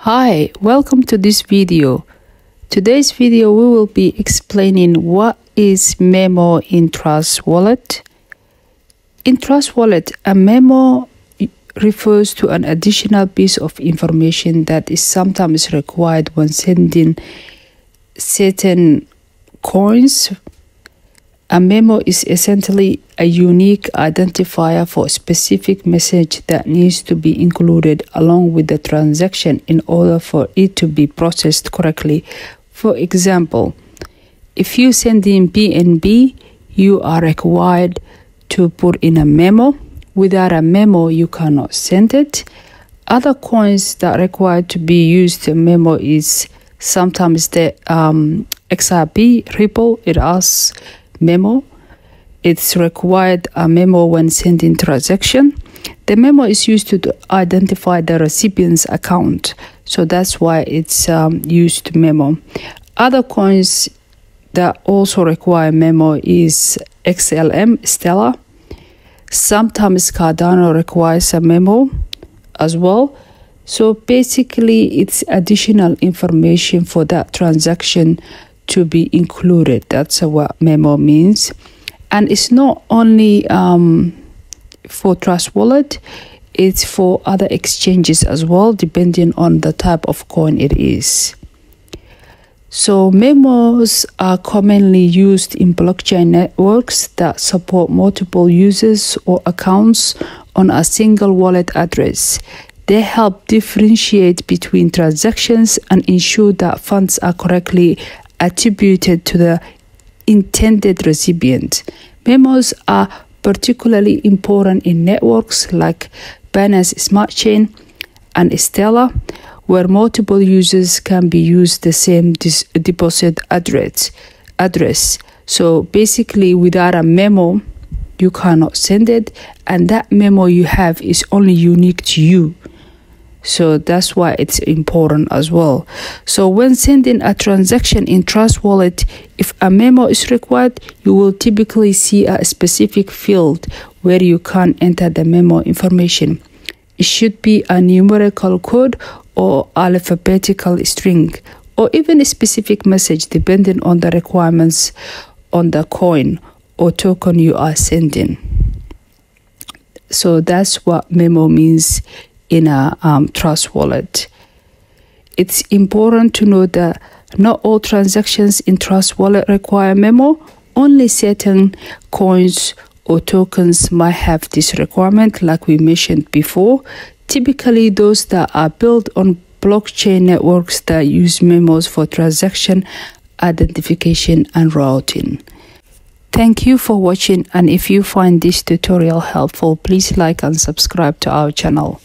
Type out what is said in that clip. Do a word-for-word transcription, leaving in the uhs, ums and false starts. Hi, welcome to this video. Today's video we will be explaining what is memo in Trust Wallet. In Trust Wallet, a memo refers to an additional piece of information that is sometimes required when sending certain coins. A memo is essentially a unique identifier for a specific message that needs to be included along with the transaction in order for it to be processed correctly. For example, if you send in B N B, you are required to put in a memo. Without a memo, you cannot send it. Other coins that require to be used a memo is sometimes the um, X R P, Ripple. It asks memo. It's required a memo when sending transaction. The memo is used to identify the recipient's account, so that's why it's um, used memo. Other coins that also require memo is X L M, Stellar. Sometimes Cardano requires a memo as well. So basically it's additional information for that transaction to be included. That's what memo means. And it's not only um, for Trust Wallet, it's for other exchanges as well, depending on the type of coin it is. So memos are commonly used in blockchain networks that support multiple users or accounts on a single wallet address. They help differentiate between transactions and ensure that funds are correctly attributed to the intended recipient. Memos are particularly important in networks like Binance Smart Chain and Stellar, where multiple users can be used the same deposit address. address. So basically, without a memo, you cannot send it, and that memo you have is only unique to you. So that's why it's important as well. So when sending a transaction in Trust Wallet, if a memo is required, you will typically see a specific field where you can enter the memo information. It should be a numerical code or alphabetical string, or even a specific message depending on the requirements on the coin or token you are sending. So that's what memo means in a um, Trust Wallet. It's important to know that not all transactions in Trust Wallet require memo. Only certain coins or tokens might have this requirement, like we mentioned before. Typically, those that are built on blockchain networks that use memos for transaction identification and routing. Thank you for watching, and if you find this tutorial helpful, please like and subscribe to our channel.